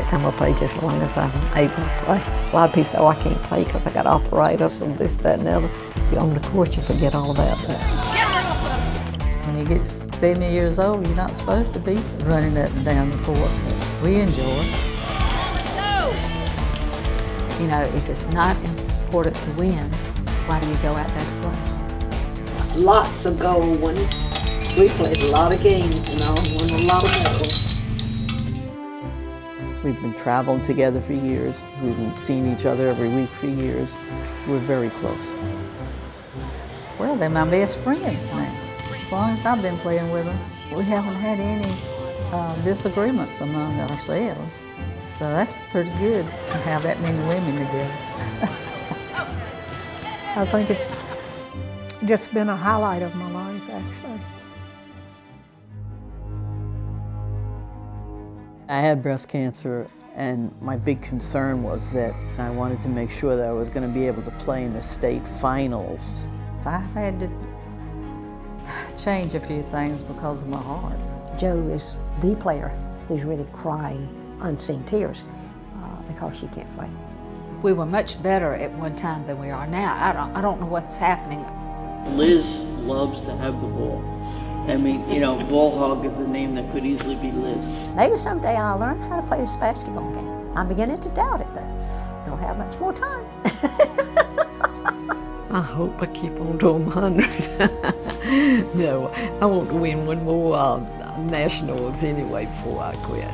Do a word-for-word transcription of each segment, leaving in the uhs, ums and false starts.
it, and we'll play just as long as I'm able to play. A lot of people say, oh, I can't play because I got arthritis and this, that, and the other. If you're on the court, you forget all about that. When you get seventy years old, you're not supposed to be running up and down the court. We enjoy it. You know, if it's not important to win, why do you go out there to play? Lots of goal ones. We played a lot of games, you know, won a lot of medals. We've been traveling together for years. We've been seeing each other every week for years. We're very close. Well, they're my best friends now. As long as I've been playing with them, we haven't had any uh, disagreements among ourselves. So that's pretty good to have that many women together. I think it's just been a highlight of my life, actually. I had breast cancer, and my big concern was that I wanted to make sure that I was going to be able to play in the state finals. I've had to change a few things because of my heart. Joe is the player who's really crying unseen tears uh, because she can't play. We were much better at one time than we are now. I don't, I don't know what's happening. Liz loves to have the ball. I mean, you know, Bullhog is a name that could easily be Liz. Maybe someday I'll learn how to play this basketball game. I'm beginning to doubt it, though. Don't have much more time. I hope I keep on to one hundred. No, I want to win one more uh, nationals anyway before I quit.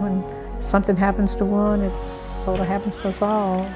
When something happens to one, it sort of happens to us all.